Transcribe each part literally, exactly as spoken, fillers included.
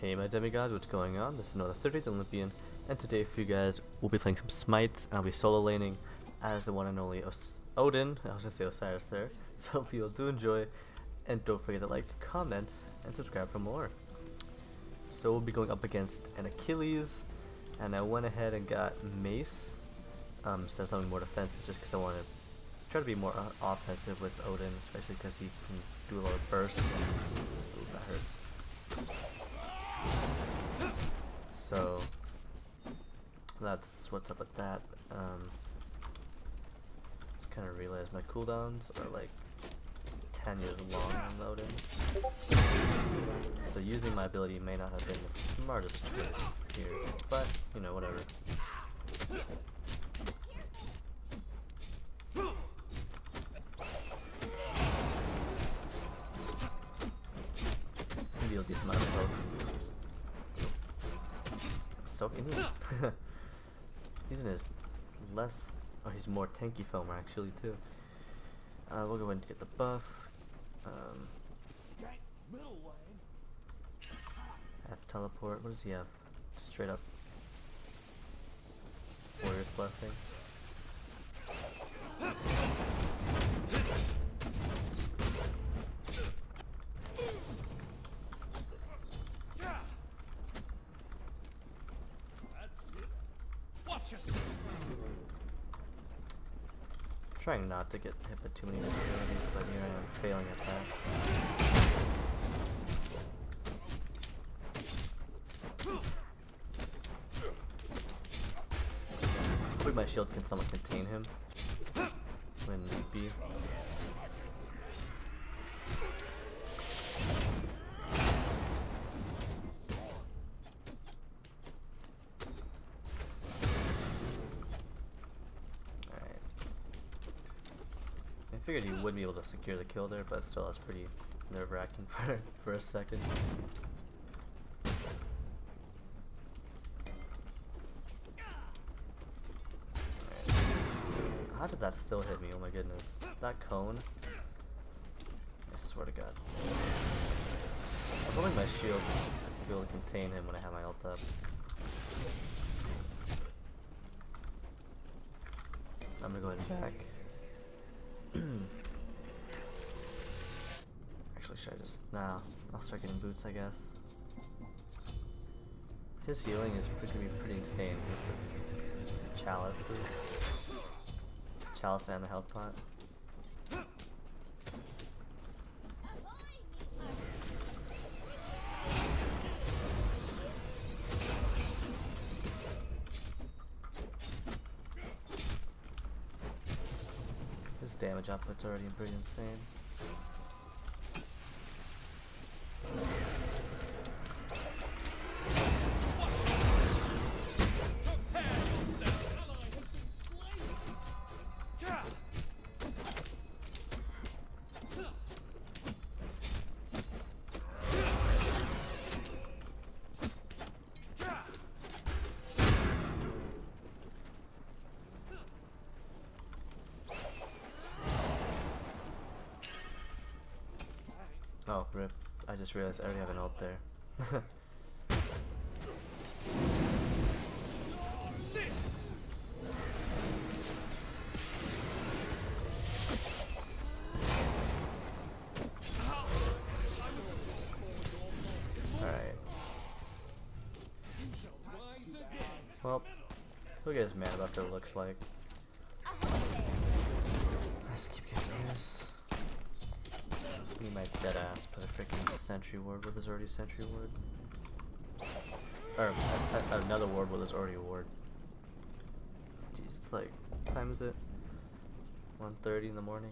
Hey my demigods, what's going on? This is another thirtieth Olympian, and today for you guys, we'll be playing some SMITE, and I'll be solo laning as the one and only Os Odin, I was going to say Osiris there, so if you all do enjoy, and don't forget to like, comment, and subscribe for more. So we'll be going up against an Achilles, and I went ahead and got Mace, um, instead of something more defensive, just because I want to try to be more uh, offensive with Odin, especially because he can do a lot of bursts. Ooh, that hurts. So that's what's up with that. Um, just kind of realized my cooldowns are like ten years long on Odin, so using my ability may not have been the smartest choice here, but you know, whatever. Deal a decent amount of poke. So he's in his less, or his more tanky form actually too. Uh, we'll go ahead and get the buff. Um, I have teleport. What does he have? Just straight up Warrior's Blessing. Trying not to get hit by too many abilities, but here I am failing at that. Hopefully my shield can somewhat contain him when need be. I figured he would be able to secure the kill there, but still that's pretty nerve-wracking for, for a second. Right. How did that still hit me? Oh my goodness. That cone? I swear to God. I'm holding my shield to be able to contain him when I have my ult up. I'm gonna go ahead and back. Actually, should I just now? Nah, I'll start getting boots, I guess. His healing is going to be pretty insane with the chalices, chalice and the health pot. Damage output's already pretty insane. Oh, rip. I just realized I already have an ult there. Alright. Well, who gets mad about what it looks like? Let's keep getting this. He might dead ass, but a freaking sentry ward with his already sentry ward. Or a another ward with his already ward. Jeez, it's like, what time is it? one thirty in the morning.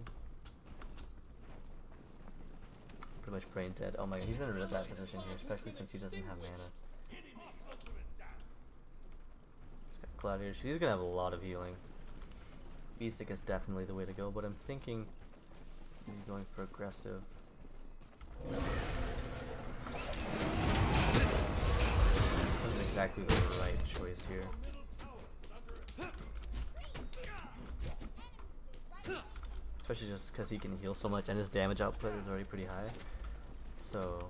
Pretty much brain dead. Oh my god, he's gonna rid of that position here, especially since he doesn't have mana. Gladiator Shield, he's gonna have a lot of healing. Beatstick is definitely the way to go, but I'm thinking he's going for aggressive. Wasn't exactly the right choice here. Especially just because he can heal so much and his damage output is already pretty high. So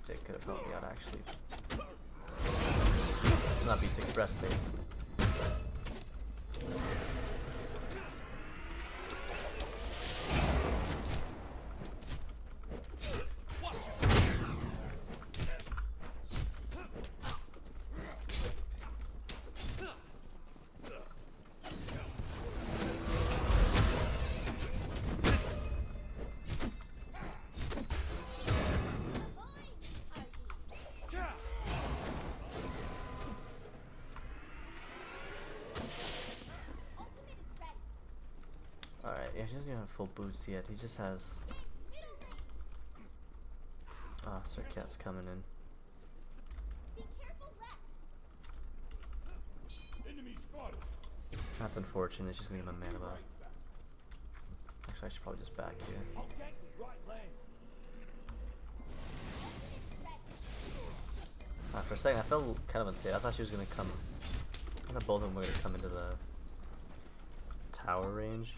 Beatstick could have helped me out actually. Not Beatstick, breastplate. Yeah, he doesn't even have full boots yet, he just has... Ah, oh, Sir Cat's coming in. That's unfortunate, she's gonna get my mana back. Actually, I should probably just back here. Ah, for a second, I felt kind of unsafe. I thought she was gonna come... I thought both of them were gonna come into the... tower range.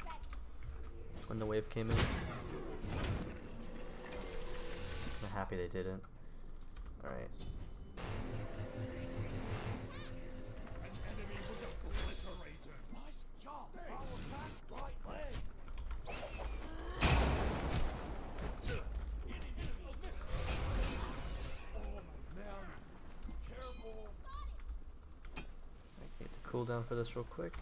When the wave came in. I'm happy they didn't. Alright. Get the cooldown for this real quick.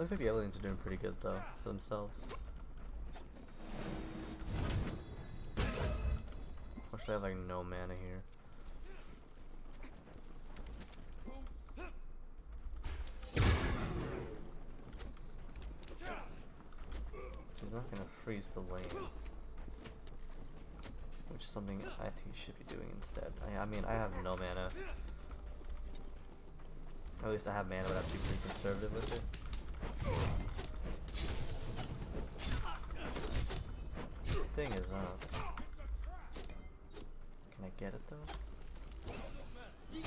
Looks like the aliens are doing pretty good though, for themselves. Unfortunately I have like no mana here. She's not gonna freeze the lane. Which is something I think she should be doing instead. I, I mean, I have no mana. At least I have mana, but I have to be pretty conservative with it. Thing is, uh, can I get it though? You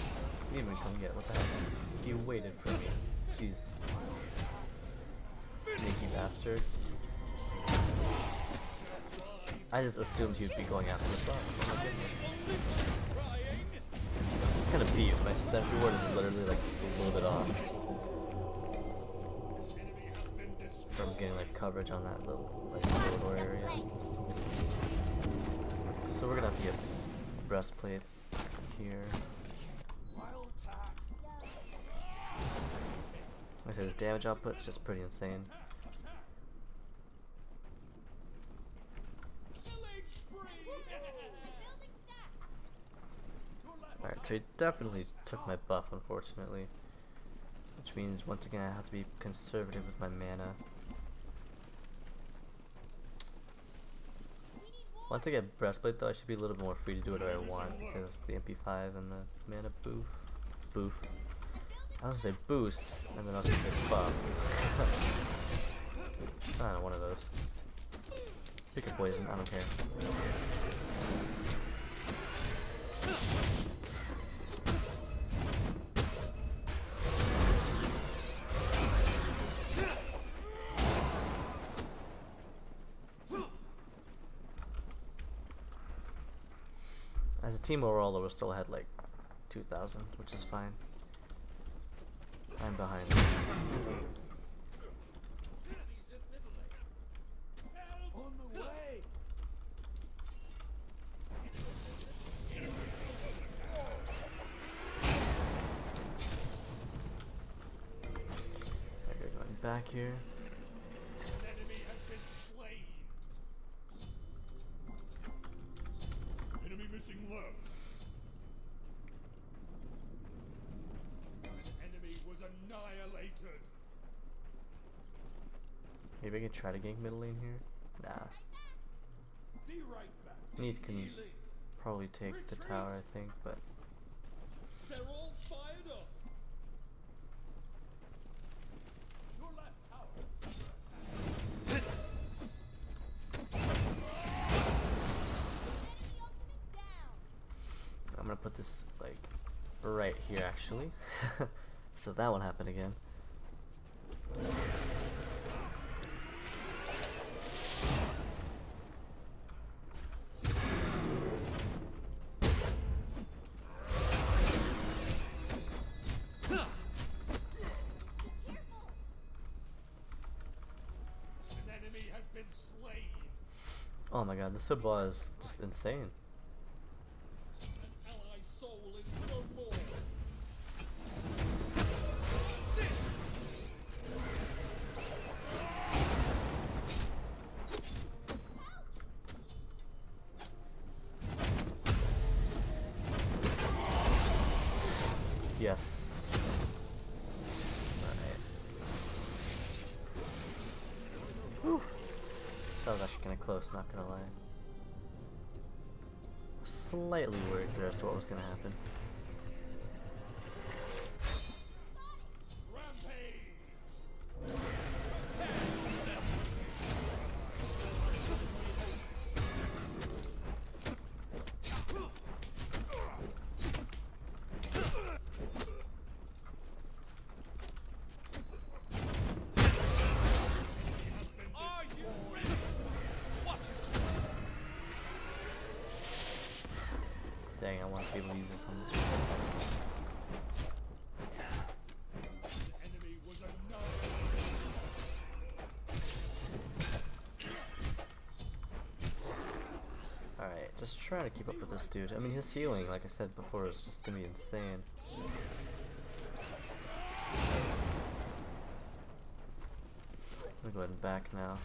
didn't even come get it. What the heck? You waited for me. Jeez, sneaky bastard! I just assumed he'd be going after the bug. Oh my goodness! I'm kind of beat. My set reward is literally like just a little bit off. From getting like coverage on that little like door area. So we're gonna have to get a breastplate here. Like I said, his damage output's just pretty insane. Alright, so he definitely took my buff unfortunately. Which means once again I have to be conservative with my mana. Once I get breastplate though, I should be a little bit more free to do whatever I want because the M P five and the mana boof, boof. I was gonna say boost, and then I was gonna say buff. I don't know, one of those. Pick a poison, I don't care. As a team overall, though, we're still ahead like two thousand, which is fine. I'm behind. On the way. Okay, going back here. Maybe I could try to gank middle lane here? Nah. Neith can probably take the tower, I think, but... They're all fired up. Your left tower. I'm gonna put this like right here actually. So that won't happen again. Oh my god, this sub ball is just insane. An ally soul is no more. Yes. All right. Whew. That was actually kind of close, not gonna lie. Slightly worried as to what was gonna happen. Dang, I want to be able to use this on this one. Alright, just trying to keep up with this dude. I mean, his healing, like I said before, is just gonna be insane. I'm gonna go ahead and back now.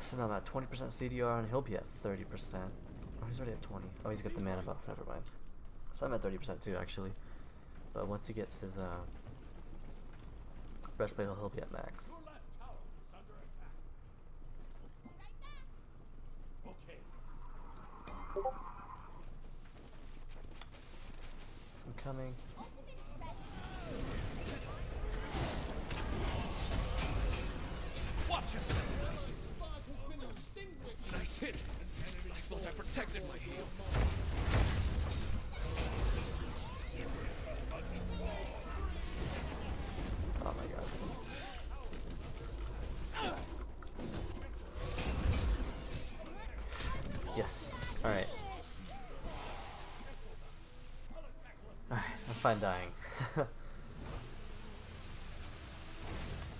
So now I'm at twenty percent C D R and he'll be at thirty percent. Oh, he's already at twenty. Oh, he's got the mana buff, never mind. So I'm at thirty percent too, actually. But once he gets his uh, breastplate, he'll be at max. I'm coming. Watch yourself! Nice hit! I thought I protected my heel. Oh my god. Yes. Alright. Alright, I'm fine dying.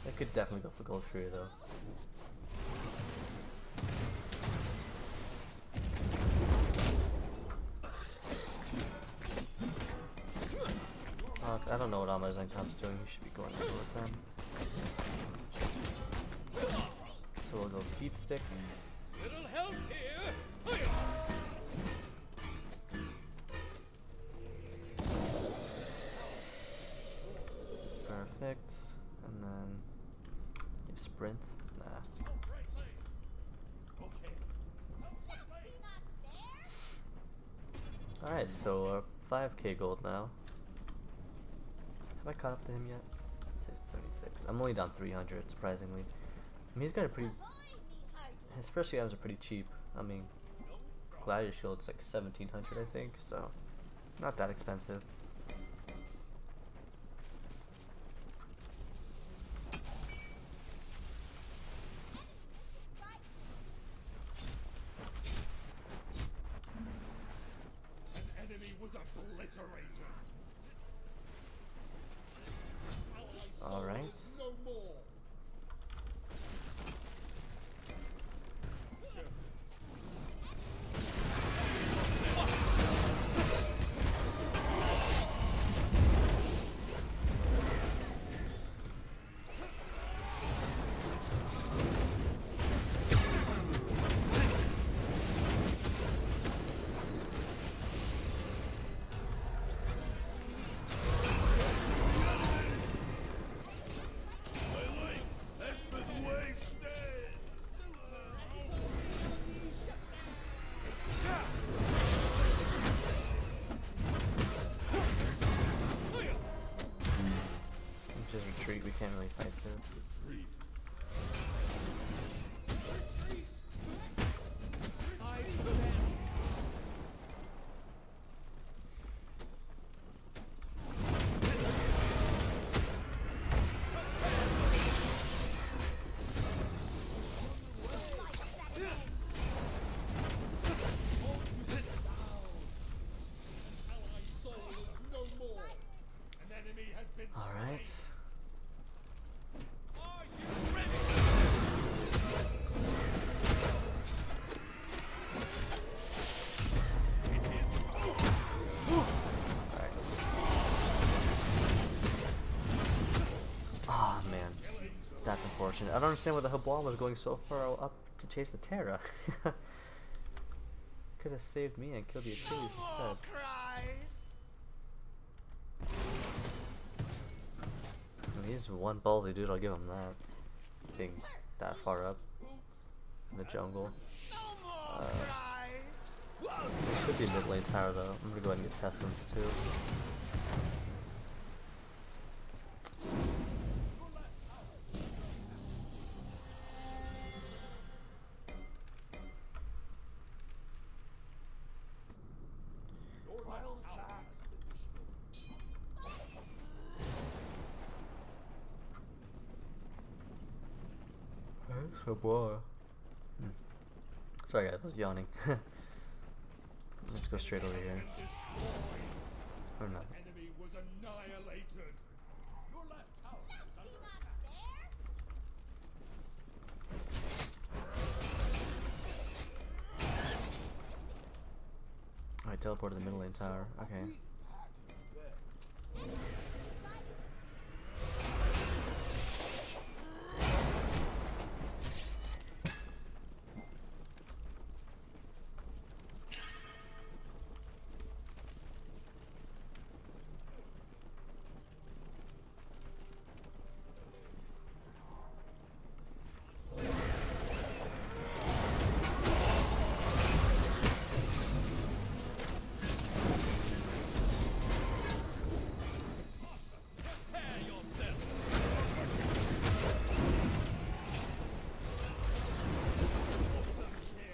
I could definitely go for Gold Fury though. I don't know what Alma Zenkamp's doing, he should be going over with them. So we'll go Beatstick. Little help here. Perfect. And then give sprint. Nah. Alright, so uh, five K gold now. Have I caught up to him yet? seventy-six. I'm only down three hundred, surprisingly. I mean, he's got a pretty... His first few items are pretty cheap. I mean, Gladiator Shield's like seventeen hundred, I think, so... Not that expensive. An enemy was obliterated! All right. retreat, we can't really fight this. Alright. Ah, oh, man. That's unfortunate. I don't understand why the Hoblan was going so far up to chase the Terra. Could have saved me and killed the Achilles instead. He's one ballsy dude, I'll give him that. Being that far up in the jungle. Uh, should be mid lane tower though. I'm gonna go ahead and get pestilence too. Boy. Hmm. Sorry guys, I was yawning. Let's go straight over here. Or not. Alright, teleport to the middle lane tower. Okay.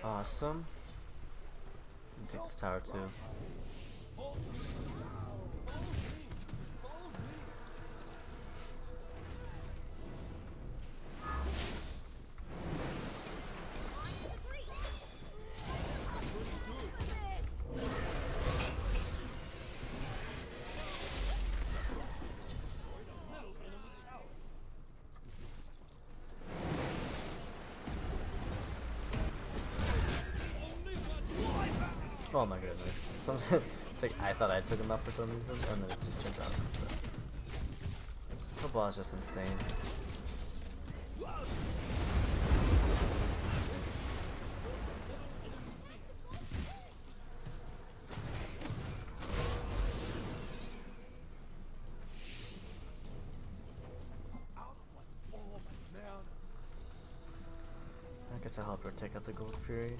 Awesome. I'm gonna take this tower too. Oh my goodness. It's like I thought I took him up for some reason, and then it just turned out. The ball's just insane. I guess I'll help her take out the Gold Fury.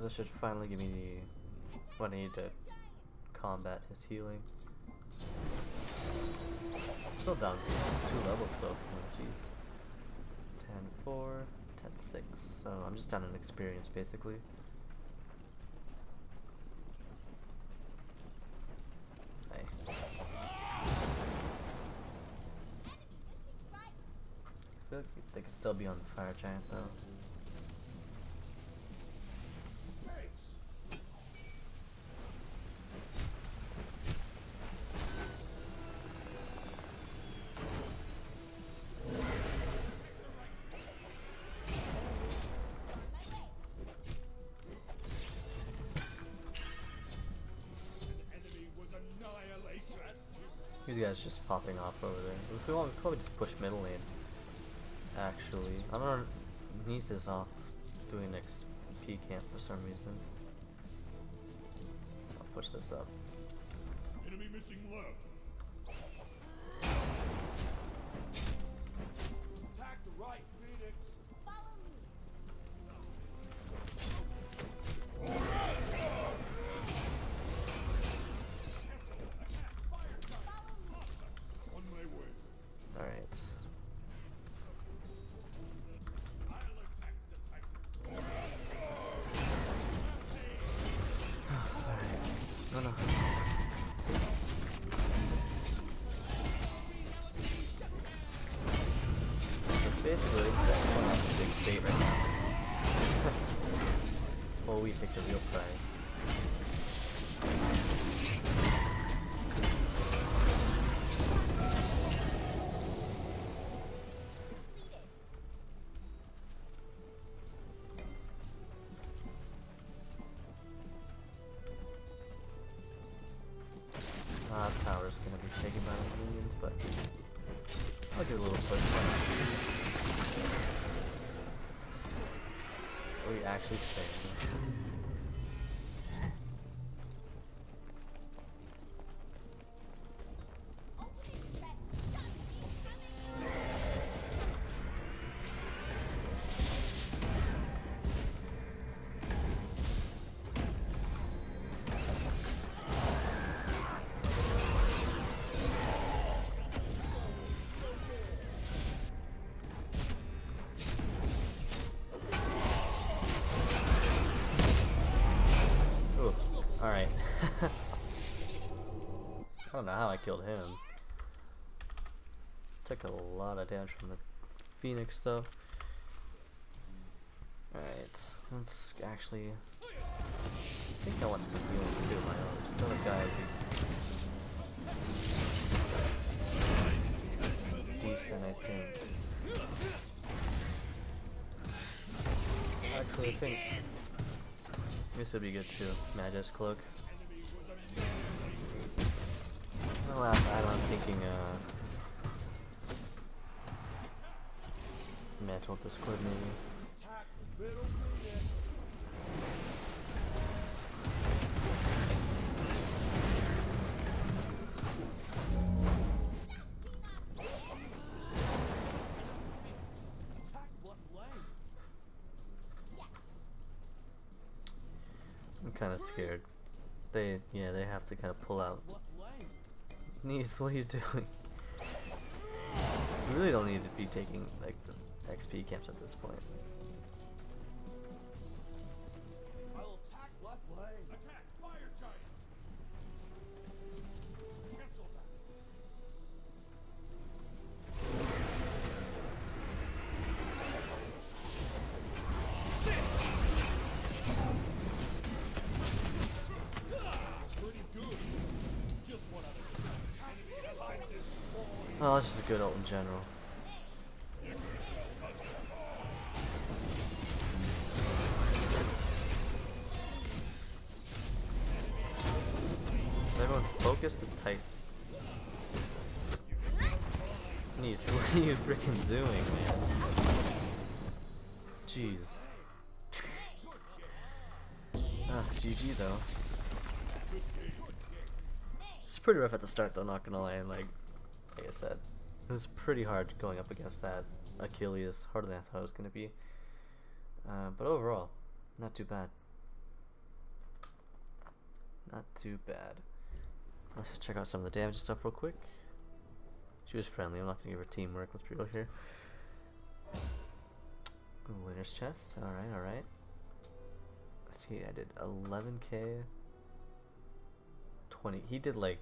This should finally give me the what I need to combat his healing. Still down two levels so far, jeez. ten four, ten six, so I'm just down in experience basically. Hey. I feel like they could still be on the Fire Giant though. These guys just popping off over there. If we want, we could probably just push middle lane. actually. I don't know, Neith is off doing X P camp for some reason. I'll push this up. Enemy missing left. Attack the right, Phoenix. Follow me. All right. All right. No, no. So basically, that's what I'm dictating right now. Well, we picked a real prize. Actually stay. Alright. I don't know how I killed him. Took a lot of damage from the Phoenix stuff. Alright, let's actually... I think I want some healing too, my own. Still a guy would be decent, I think. Actually, I think... this would be good too. Magus cloak. The last item I'm thinking, uh. match with Discord maybe. Kind of scared. They, yeah, they have to kind of pull out. Neith, what are you doing? We really don't need to be taking like the X P camps at this point. I'll attack left lane. Attack Fire Giant. Cancel that. Oh, it's just a good ult in general. So everyone focus the tight. Neith, what are you freaking doing, man? Jeez. Ah, G G though. It's pretty rough at the start though, not gonna lie, and like Like I said, it was pretty hard going up against that Achilles, harder than I thought it was going to be. Uh, but overall, not too bad. Not too bad. Let's just check out some of the damage stuff real quick. She was friendly, I'm not going to give her teamwork, let's be real here. Ooh, winner's chest, alright, alright. Let's see, I did eleven K. twenty, he did like...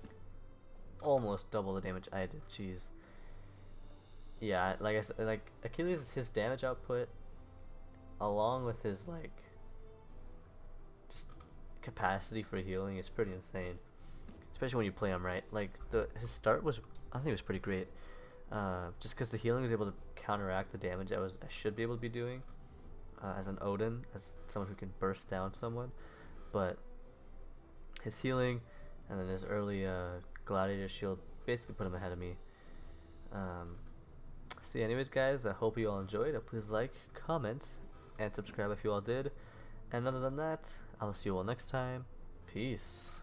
almost double the damage I did. Jeez. Yeah, like I said, like Achilles, his damage output, along with his like just capacity for healing, is pretty insane. Especially when you play him right. Like the his start was, I think it was pretty great. Uh, just because the healing was able to counteract the damage I was I should be able to be doing uh, as an Odin, as someone who can burst down someone. But his healing, and then his early. Uh, Gladiator Shield basically put him ahead of me. Um, So yeah, anyways guys, I hope you all enjoyed. Please like, comment, and subscribe if you all did. And other than that, I'll see you all next time. Peace.